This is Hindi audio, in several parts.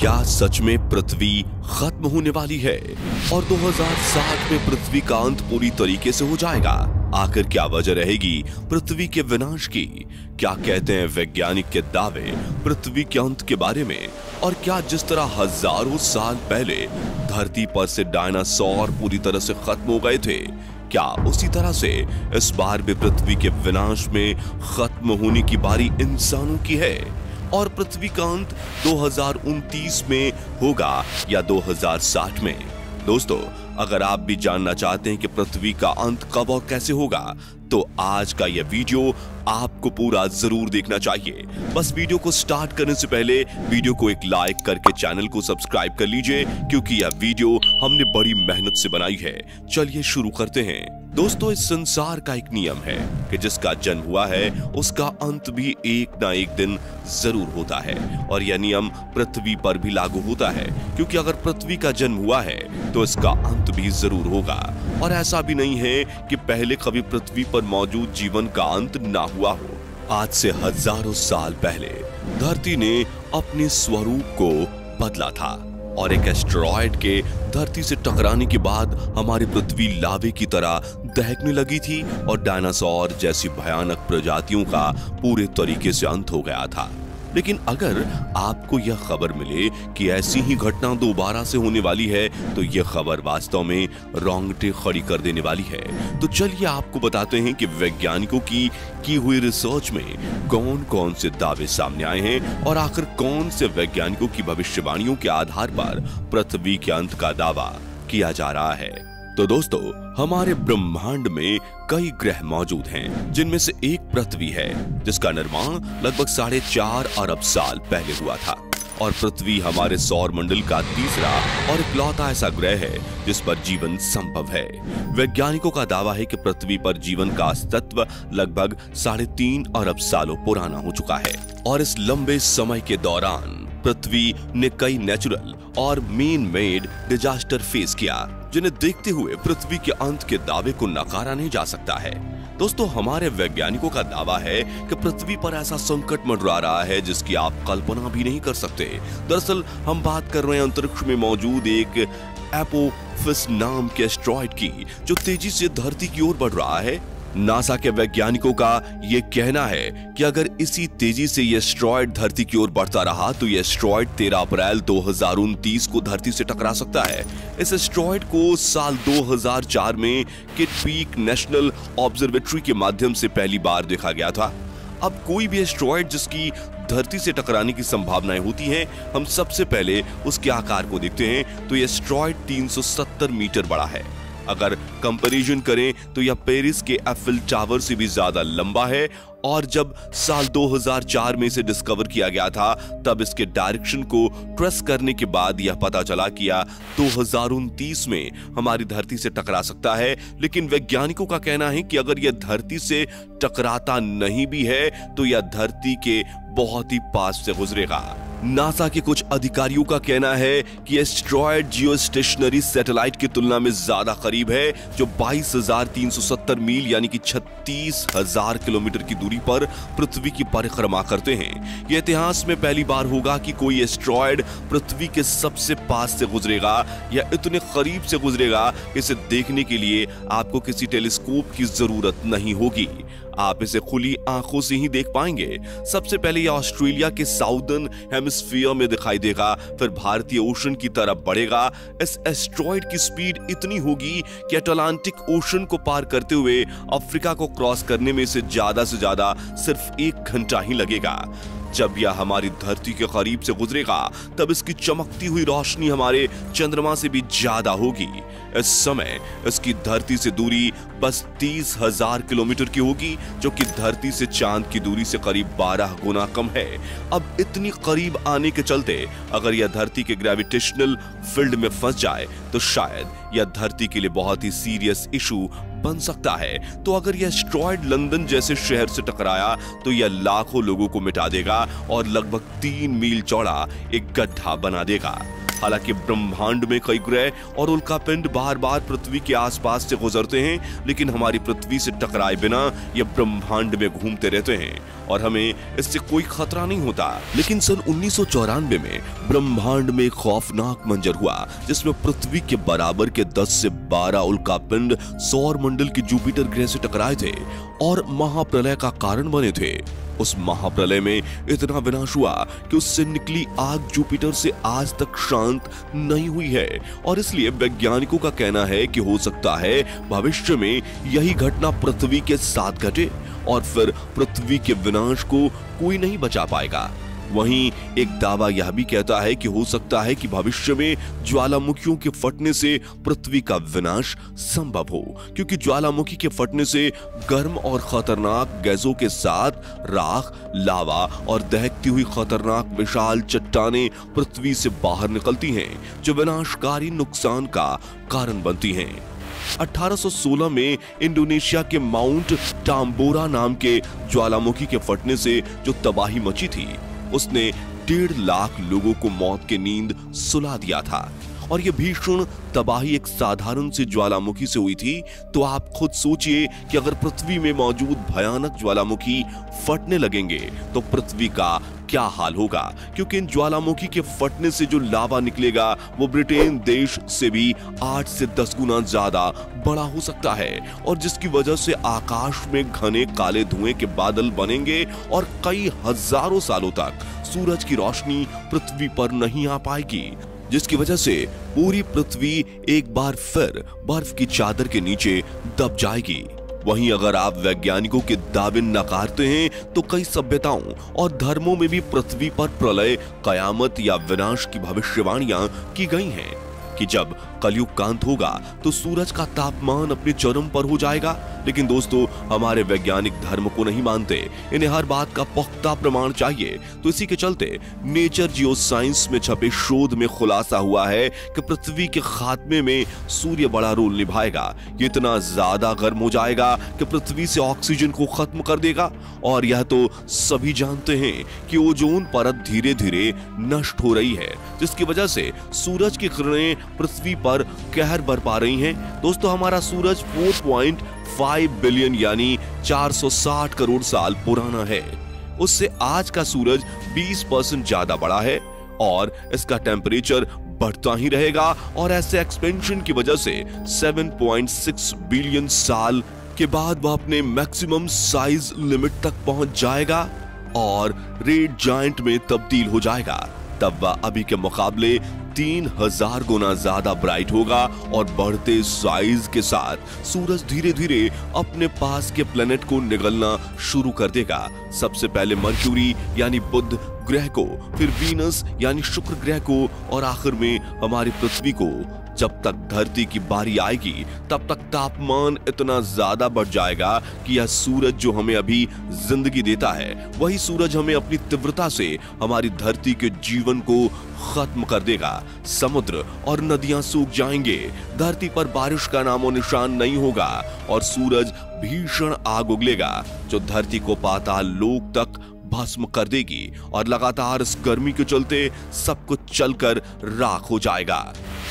क्या सच में पृथ्वी खत्म होने वाली है और 2060 में पृथ्वी का अंत पूरी तरीके से हो जाएगा? आखिर क्या वजह रहेगी पृथ्वी के विनाश की? क्या कहते हैं वैज्ञानिक के दावे पृथ्वी के अंत के बारे में? और क्या जिस तरह हजारों साल पहले धरती पर से डायनासोर पूरी तरह से खत्म हो गए थे, क्या उसी तरह से इस बार भी पृथ्वी के विनाश में खत्म होने की बारी इंसानों की है? और पृथ्वी का अंत 2029 में होगा या 2060 में? दोस्तों, अगर आप भी जानना चाहते हैं कि पृथ्वी का अंत कब और कैसे होगा तो आज का यह वीडियो आपको पूरा जरूर देखना चाहिए। बस वीडियो को स्टार्ट करने से पहले वीडियो को एक लाइक करके चैनल को सब्सक्राइब कर लीजिए, क्योंकि यह वीडियो हमने बड़ी मेहनत से बनाई है। चलिए शुरू करते हैं। दोस्तों, इस संसार का एक नियम है कि जिसका जन्म हुआ है उसका अंत भी एक ना एक दिन जरूर होता है, और यह नियम पृथ्वी पर भी लागू होता है, क्योंकि अगर पृथ्वी का जन्म हुआ है तो इसका अंत भी जरूर होगा। और ऐसा भी नहीं है कि पहले कभी पृथ्वी पर मौजूद जीवन का अंत ना हुआ हो। आज से हजारों साल पहले धरती ने अपने स्वरूप को बदला था और एक एस्टेरॉयड के धरती से टकराने के बाद हमारी पृथ्वी लावे की तरह दहकने लगी थी और डायनासोर जैसी भयानक प्रजातियों का पूरे तरीके से अंत हो गया था। लेकिन अगर आपको यह खबर मिले कि ऐसी ही घटना दोबारा से होने वाली है तो यह खबर वास्तव में रोंगटे खड़ी कर देने वाली है। तो चलिए आपको बताते हैं कि वैज्ञानिकों की हुई रिसर्च में कौन कौन से दावे सामने आए हैं और आखिर कौन से वैज्ञानिकों की भविष्यवाणियों के आधार पर पृथ्वी के अंत का दावा किया जा रहा है। तो दोस्तों, हमारे ब्रह्मांड में कई ग्रह मौजूद हैं, जिनमें से एक पृथ्वी है, जिसका निर्माण लगभग 4.5 अरब साल पहले हुआ था। और पृथ्वी हमारे सौर मंडल का तीसरा और इकलौता ऐसा ग्रह है जिस पर जीवन संभव है। वैज्ञानिकों का दावा है कि पृथ्वी पर जीवन का अस्तित्व लगभग 3.5 अरब सालों पुराना हो चुका है और इस लंबे समय के दौरान पृथ्वी ने कई नेचुरल और मेन मेड डिजास्टर फेस किया, जिन्हें देखते हुए पृथ्वी के अंत के दावे को नकारा नहीं जा सकता है। दोस्तों, हमारे वैज्ञानिकों का दावा है कि पृथ्वी पर ऐसा संकट मंडरा रहा है जिसकी आप कल्पना भी नहीं कर सकते। दरअसल हम बात कर रहे हैं अंतरिक्ष में मौजूद एक एपोफिस नाम के एस्टेरॉयड की, जो तेजी से धरती की ओर बढ़ रहा है। नासा के वैज्ञानिकों का ये कहना है कि अगर इसी तेजी से ये एस्टेरॉयड धरती की ओर बढ़ता रहा तो ये एस्टेरॉयड 13 अप्रैल 2029 को धरती से टकरा सकता है। इस एस्टेरॉयड को साल 2004 में किटपीक नेशनल ऑब्जर्वेटरी के माध्यम से पहली बार देखा गया था। अब कोई भी एस्टेरॉयड जिसकी धरती से टकराने की संभावनाएं होती हैं, हम सबसे पहले उसके आकार को देखते हैं। तो ये एस्टेरॉयड 370 मीटर बड़ा है। अगर कंपैरिजन करें तो यह पेरिस के एफिल टावर से भी ज्यादा लंबा है और जब साल 2004 में इसे डिस्कवर किया गया था तब इसके डायरेक्शन को ट्रेस करने के बाद यह पता चला कि यह 2029 में हमारी धरती से टकरा सकता है। लेकिन वैज्ञानिकों का कहना है कि अगर यह धरती से टकराता नहीं भी है तो यह धरती के बहुत ही पास से गुजरेगा। नासा के कुछ अधिकारियों का कहना है कि एस्टेरॉयड जियोस्टेशनरी सैटेलाइट की तुलना में ज्यादा करीब है, जो 22,370 मील यानी कि 36,000 किलोमीटर की दूरी पर पृथ्वी की परिक्रमा करते हैं। यह इतिहास में पहली बार होगा कि कोई एस्टेरॉयड पृथ्वी के सबसे पास से गुजरेगा या इतने करीब से गुजरेगा कि इसे देखने के लिए आपको किसी टेलीस्कोप की जरूरत नहीं होगी, आप इसे खुली आंखों से ही देख पाएंगे। सबसे पहले यह ऑस्ट्रेलिया के साउदर्न हेमिस्फीयर में दिखाई देगा, फिर भारतीय ओशन की तरफ बढ़ेगा। इस एस्टेरॉयड की स्पीड इतनी होगी कि अटलांटिक ओशन को पार करते हुए अफ्रीका को क्रॉस करने में इसे ज्यादा से ज्यादा सिर्फ 1 घंटा ही लगेगा। जब यह हमारी धरती के करीब से गुजरेगा तब इसकी चमकती हुई रोशनी हमारे चंद्रमा से भी ज्यादा होगी। इस समय इसकी धरती से दूरी बस 30,000 किलोमीटर की होगी, जो कि धरती से चांद की दूरी से करीब 12 गुना कम है। अब इतनी करीब आने के चलते अगर यह धरती के ग्रेविटेशनल फील्ड में फंस जाए तो शायद यह धरती के लिए बहुत ही सीरियस इशू बन सकता है। तो अगर यह एस्टेरॉयड लंदन जैसे शहर से टकराया तो यह लाखों लोगों को मिटा देगा और लगभग 3 मील चौड़ा एक गड्ढा बना देगा। हालांकि ब्रह्मांड में कई ग्रह और उल्का पिंड बार बार पृथ्वी के आसपास से गुजरते हैं, लेकिन हमारी पृथ्वी से टकराए बिना ये ब्रह्मांड में घूमते रहते हैं और हमें इससे कोई खतरा नहीं होता। लेकिन सन 1994 में ब्रह्मांड में खौफनाक मंजर हुआ जिसमें पृथ्वी के बराबर के 10 से 12 उल्का पिंड सौर मंडल के जुपिटर ग्रह से टकराए थे और महाप्रलय का कारण बने थे। उस महाप्रलय में इतना विनाश हुआ कि उससे निकली आग जुपिटर से आज तक शांत नहीं हुई है और इसलिए वैज्ञानिकों का कहना है कि हो सकता है भविष्य में यही घटना पृथ्वी के साथ घटे और फिर पृथ्वी के विनाश को कोई नहीं बचा पाएगा। वहीं एक दावा यह भी कहता है कि हो सकता है कि भविष्य में ज्वालामुखियों के फटने से पृथ्वी का विनाश संभव हो, क्योंकि ज्वालामुखी के फटने से गर्म और खतरनाक गैसों के साथ राख, लावा और दहकती हुई खतरनाक विशाल चट्टानें पृथ्वी से बाहर निकलती हैं, जो विनाशकारी नुकसान का कारण बनती हैं। 1816 में इंडोनेशिया के माउंट टाम्बोरा नाम के ज्वालामुखी के फटने से जो तबाही मची थी, उसने 1.5 लाख लोगों को मौत की नींद सुला दिया था और यह भीषण तबाही एक साधारण से ज्वालामुखी से हुई थी। तो आप खुद सोचिए कि अगर पृथ्वी में मौजूद भयानक ज्वालामुखी फटने लगेंगे तो पृथ्वी का क्या हाल होगा, क्योंकि इन ज्वालामुखी के फटने से जो लावा निकलेगा वो ब्रिटेन देश से भी 8 से 10 गुना ज्यादा बड़ा हो सकता है और जिसकी वजह से आकाश में घने काले धुएं के बादल बनेंगे और कई हजारों सालों तक सूरज की रोशनी पृथ्वी पर नहीं आ पाएगी, जिसकी वजह से पूरी पृथ्वी एक बार फिर बर्फ की चादर के नीचे दब जाएगी। वहीं अगर आप वैज्ञानिकों के दावे नकारते हैं तो कई सभ्यताओं और धर्मों में भी पृथ्वी पर प्रलय, कयामत या विनाश की भविष्यवाणियां की गई हैं कि जब कलयुग का अंत होगा तो सूरज का तापमान अपने चरम पर हो जाएगा। लेकिन दोस्तों, हमारे वैज्ञानिक धर्म को नहीं मानते, इन्हें हर बात का पुख्ता प्रमाण चाहिए। तो इसी के चलते नेचर जियो साइंस में छपे शोध में खुलासा हुआ है कि पृथ्वी के खात्मे में सूर्य बड़ा रोल निभाएगा। ये इतना ज्यादा गर्म हो जाएगा कि पृथ्वी से ऑक्सीजन को खत्म कर देगा और यह तो सभी जानते हैं कि ओजोन परत धीरे धीरे नष्ट हो रही है, जिसकी वजह से सूरज की किरणें पृथ्वी पर कहर बरपा रही हैं। दोस्तों, हमारा सूरज 4.5 बिलियन यानी 460 करोड़ साल पुराना है। उससे आज का सूरज 20% ज्यादा बड़ा है और इसका टेम्परेचर बढ़ता ही रहेगा और ऐसे एक्सपेंशन की वजह से 7.6 बिलियन साल के बाद वह अपने मैक्सिमम साइज लिमिट तक पहुंच जाएगा और रेड जायंट में तब्दील हो जाएगा। तब वह अभी के मुकाबले 3000 गुना ज्यादा ब्राइट होगा और बढ़ते साइज के साथ सूरज धीरे धीरे अपने पास के प्लेनेट को निगलना शुरू कर देगा। सबसे पहले मर्क्यूरी यानी बुध ग्रह को, फिर वीनस यानी शुक्र ग्रह को और आखिर में हमारी पृथ्वी को। जब तक धरती की बारी आएगी तब तक तापमान इतना ज्यादा बढ़ जाएगा कि यह सूरज जो हमें अभी जिंदगी देता है वही सूरज हमें अपनी तीव्रता से हमारी धरती के जीवन को खत्म कर देगा। समुद्र और नदियां सूख जाएंगे, धरती पर बारिश का नामो निशान नहीं होगा और सूरज भीषण आग उगलेगा जो धरती को पाताल लोक तक भस्म कर देगी और लगातार इस गर्मी के चलते सब कुछ चलकर राख हो जाएगा।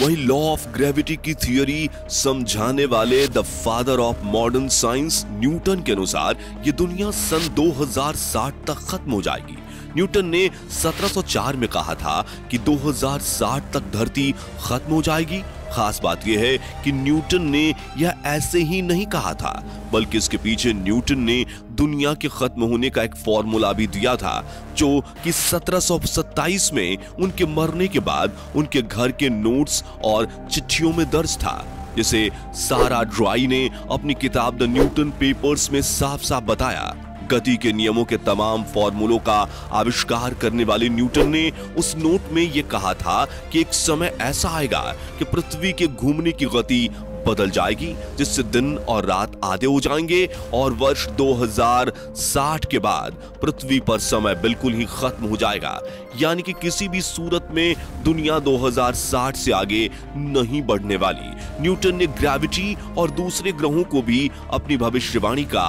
वहीं लॉ ऑफ ग्रेविटी की थियोरी समझाने वाले the father of modern science Newton के अनुसार ये दुनिया सन 2060 तक खत्म हो जाएगी। न्यूटन ने 1704 में कहा था कि 2060 तक धरती खत्म हो जाएगी। खास बात यह है कि न्यूटन ने यह ऐसे ही नहीं कहा था, बल्कि इसके पीछे न्यूटन ने दुनिया के खत्म होने का एक फॉर्मूला भी दिया था जो कि 1727 में उनके मरने के बाद उनके घर के नोट्स और चिट्ठियों में दर्ज था, जिसे सारा ड्राई ने अपनी किताब द न्यूटन पेपर्स में साफ साफ बताया। गति के नियमों के तमाम फॉर्मूलों का आविष्कार करने वाले न्यूटन ने उस नोट में यह कहा था कि एक समय ऐसा आएगा कि पृथ्वी के घूमने की गति बदल जाएगी, जिससे दिन और रात आधे हो जाएंगे और वर्ष 2060 के बाद पृथ्वी पर समय बिल्कुल ही खत्म हो जाएगा, यानी कि किसी भी सूरत में दुनिया 2060 से आगे नहीं बढ़ने वाली। न्यूटन ने ग्रेविटी और दूसरे ग्रहों को भी अपनी भविष्यवाणी का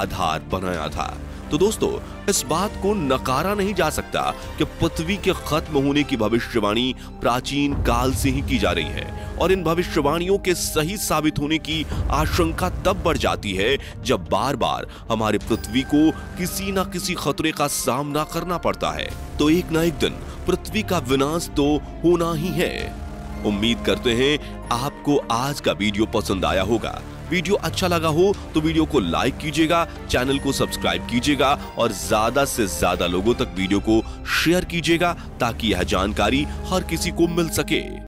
आधार बनाया था। तो दोस्तों इस बात को नकारा नहीं जा सकता कि पृथ्वी के खत्म होने की भविष्यवाणी प्राचीन काल से ही की जा रही है और इन भविष्यवाणियों के सही साबित होने की आशंका तब बढ़ जाती है जब बार बार हमारे पृथ्वी को किसी ना किसी खतरे का सामना करना पड़ता है। तो एक ना एक दिन पृथ्वी का विनाश तो होना ही है। उम्मीद करते हैं आपको आज का वीडियो पसंद आया होगा। वीडियो अच्छा लगा हो तो वीडियो को लाइक कीजिएगा, चैनल को सब्सक्राइब कीजिएगा और ज्यादा से ज्यादा लोगों तक वीडियो को शेयर कीजिएगा ताकि यह जानकारी हर किसी को मिल सके।